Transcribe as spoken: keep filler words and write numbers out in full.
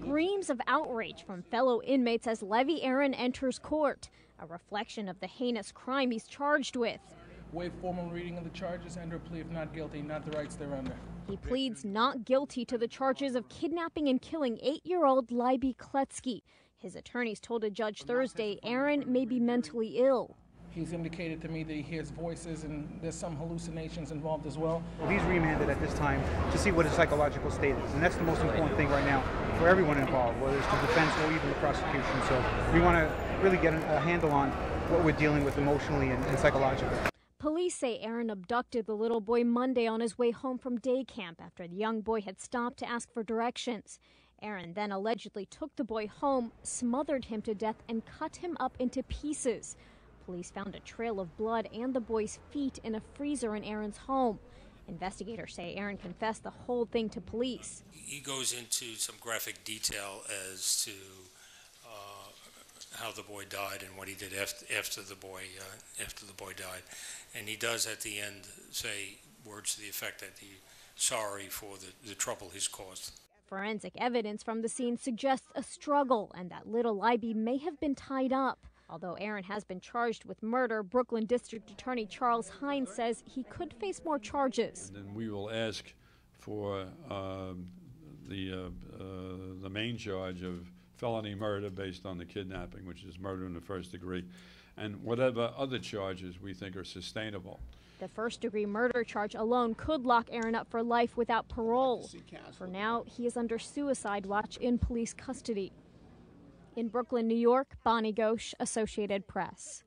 screams of outrage from fellow inmates as Levy Aaron enters court, a reflection of the heinous crime he's charged with. Waive formal reading of the charges, enter plea if not guilty, not the rights thereunder. He pleads not guilty to the charges of kidnapping and killing eight-year-old Leiby Kletzky. His attorneys told a judge Thursday Aaron may be mentally ill. He's indicated to me that he hears voices and there's some hallucinations involved as well. Well, he's remanded at this time to see what his psychological state is, and that's the most important thing right now for everyone involved, whether it's the defense or even the prosecution. So we want to really get a handle on what we're dealing with emotionally and, and psychologically. Police say Aaron abducted the little boy Monday on his way home from day camp after the young boy had stopped to ask for directions. Aaron then allegedly took the boy home, smothered him to death, and cut him up into pieces. Police found a trail of blood and the boy's feet in a freezer in Aaron's home. Investigators say Aaron confessed the whole thing to police. He goes into some graphic detail as to uh, how the boy died and what he did after, after the boy uh, after the boy died, and he does at the end say words to the effect that he's sorry for the, the trouble he's caused. Forensic evidence from the scene suggests a struggle and that little Leiby may have been tied up. Although Aaron has been charged with murder, Brooklyn District Attorney Charles Hynes says he could face more charges. And then we will ask for uh, the uh, uh, the main charge of felony murder based on the kidnapping, which is murder in the first degree, and whatever other charges we think are sustainable. The first-degree murder charge alone could lock Aaron up for life without parole. For now, he is under suicide watch in police custody. In Brooklyn, New York, Bonnie Ghosh, Associated Press.